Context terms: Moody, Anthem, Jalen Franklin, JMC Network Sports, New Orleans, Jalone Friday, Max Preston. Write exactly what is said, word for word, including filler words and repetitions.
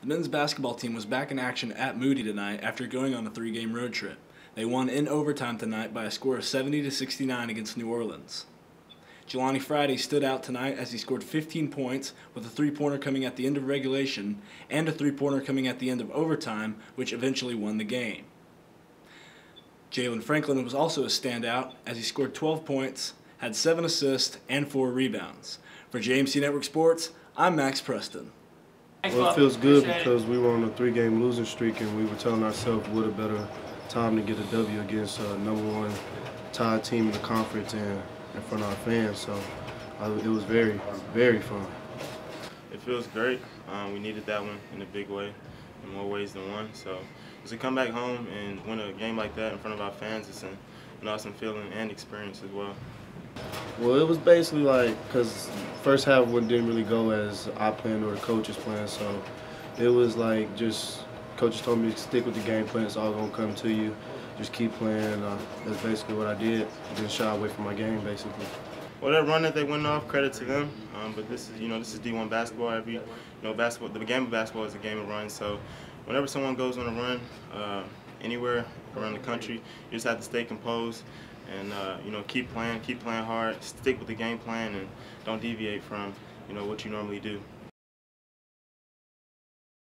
The men's basketball team was back in action at Moody tonight after going on a three-game road trip. They won in overtime tonight by a score of seventy to sixty-nine against New Orleans. Jalone Friday stood out tonight as he scored fifteen points, with a three-pointer coming at the end of regulation and a three-pointer coming at the end of overtime, which eventually won the game. Jalen Franklin was also a standout as he scored twelve points, had seven assists, and four rebounds. For J M C Network Sports, I'm Max Preston. Well, it feels good because we were on a three-game losing streak and we were telling ourselves what a better time to get a W against a number one tied team in the conference and in front of our fans. So I, it was very, very fun. It feels great. Um, we needed that one in a big way, in more ways than one. So to come back home and win a game like that in front of our fans is an, an awesome feeling and experience as well. Well, it was basically like, because first half one didn't really go as I planned or the coaches planned, so it was like just coaches told me to stick with the game plan, it's all going to come to you, just keep playing. Uh, that's basically what I did, I didn't shy away from my game basically. Well, that run that they went off, credit to them, um, but this is, you know, this is D one basketball. Every, you know, basketball, the game of basketball is a game of runs, so whenever someone goes on a run, uh, anywhere around the country, you just have to stay composed. And uh, you know, keep playing, keep playing hard, stick with the game plan, and don't deviate from, you know, what you normally do.